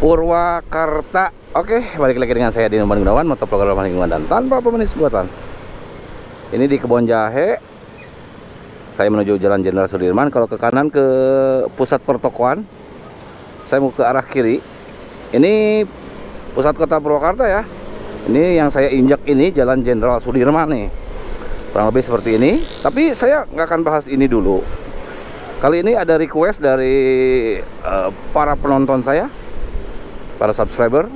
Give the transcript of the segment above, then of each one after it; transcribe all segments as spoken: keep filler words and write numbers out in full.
Purwakarta. Oke, balik lagi dengan saya Deni Uban Gunawan, motoploger ramah lingkungan dan tanpa pemanis buatan. Ini di Kebon Jahe. Saya menuju Jalan Jenderal Sudirman. Kalau ke kanan ke pusat pertokoan. Saya mau ke arah kiri. Ini pusat kota Purwakarta ya. Ini yang saya injak ini Jalan Jenderal Sudirman nih. Kurang lebih seperti ini. Tapi saya nggak akan bahas ini dulu. Kali ini ada request dari uh, para penonton saya, para subscriber,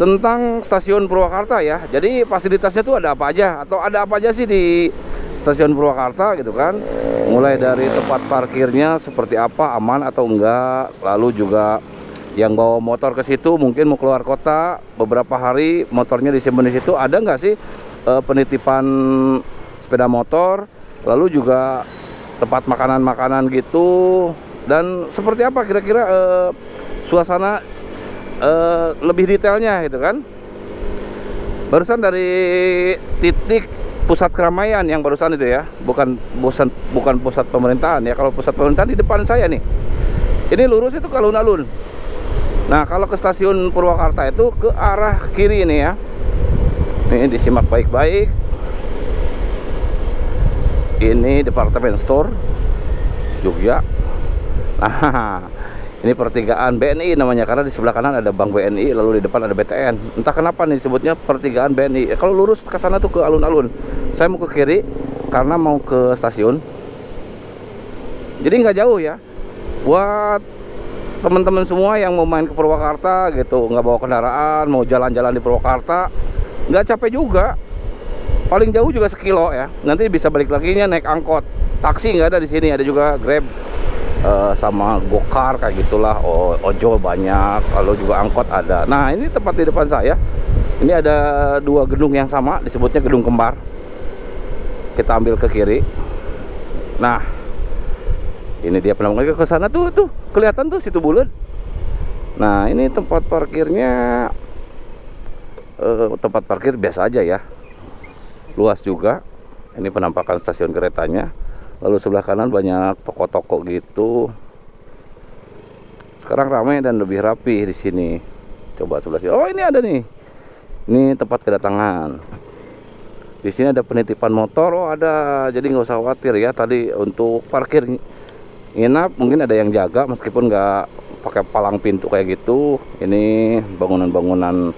tentang Stasiun Purwakarta ya. Jadi fasilitasnya tuh ada apa aja, atau ada apa aja sih di Stasiun Purwakarta gitu kan. Mulai dari tempat parkirnya seperti apa, aman atau enggak. Lalu juga yang bawa motor ke situ mungkin mau keluar kota beberapa hari, motornya disimpan di situ, ada nggak sih uh, penitipan sepeda motor. Lalu juga tempat makanan-makanan gitu, dan seperti apa kira-kira uh, suasana uh, lebih detailnya gitu kan. Barusan dari titik pusat keramaian yang barusan itu ya, bukan pusat, bukan pusat pemerintahan ya. Kalau pusat pemerintahan di depan saya nih, ini lurus itu ke Alun-Alun. Nah kalau ke Stasiun Purwakarta itu ke arah kiri ini ya. Ini disimak baik-baik. Ini Departemen Store Jogja. Nah, ini pertigaan B N I namanya, karena di sebelah kanan ada Bank B N I, lalu di depan ada B T N. Entah kenapa nih disebutnya pertigaan B N I. Kalau lurus ke sana tuh ke Alun-Alun. Saya mau ke kiri karena mau ke stasiun. Jadi nggak jauh ya. Buat teman-teman semua yang mau main ke Purwakarta gitu, nggak bawa kendaraan, mau jalan-jalan di Purwakarta, nggak capek juga. Paling jauh juga sekilo ya. Nanti bisa balik lagi nya naik angkot. Taksi nggak ada di sini, ada juga Grab. Uh, sama gokar kayak gitulah, oh, ojol banyak, lalu juga angkot ada. Nah ini tempat di depan saya, ini ada dua gedung yang sama, disebutnya gedung kembar. Kita ambil ke kiri. Nah ini dia penampakannya ke sana tuh, tuh kelihatan tuh situ bulat. Nah ini tempat parkirnya, uh, tempat parkir biasa aja ya, luas juga. Ini penampakan stasiun keretanya. Lalu sebelah kanan banyak toko-toko gitu. Sekarang ramai dan lebih rapi di sini. Coba sebelah sini. Oh, ini ada nih. Ini tempat kedatangan. Di sini ada penitipan motor. Oh, ada. Jadi nggak usah khawatir ya. Tadi untuk parkir nginap mungkin ada yang jaga, meskipun nggak pakai palang pintu kayak gitu. Ini bangunan-bangunan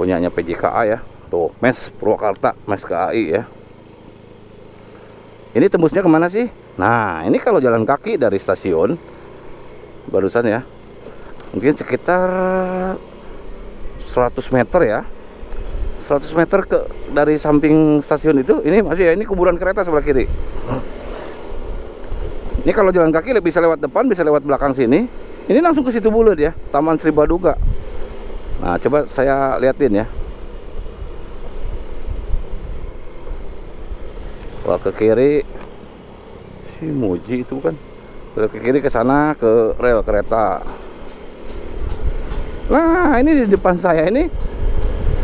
punyanya P J K A ya. Tuh, Mes Purwakarta, Mes K A I ya. Ini tembusnya kemana sih? Nah, ini kalau jalan kaki dari stasiun barusan ya, mungkin sekitar seratus meter ya, seratus meter ke dari samping stasiun itu. Ini masih ya, ini kuburan kereta sebelah kiri. Ini kalau jalan kaki bisa lewat depan, bisa lewat belakang sini. Ini langsung ke situ bulat ya, Taman Sri Baduga. Nah, coba saya liatin ya. Kalau ke kiri si Muji itu bukan, kalau ke kiri ke sana ke rel kereta. Nah ini di depan saya ini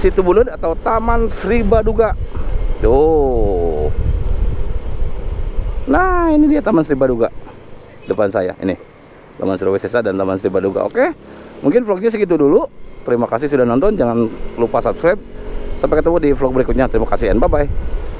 situ bulut atau Taman Sri Baduga. Tuh. Nah ini dia Taman Sri Baduga depan saya ini, Taman Sri Wisesa dan Taman Sri Baduga. Oke, mungkin vlognya segitu dulu. Terima kasih sudah nonton, jangan lupa subscribe. Sampai ketemu di vlog berikutnya. Terima kasih and bye bye.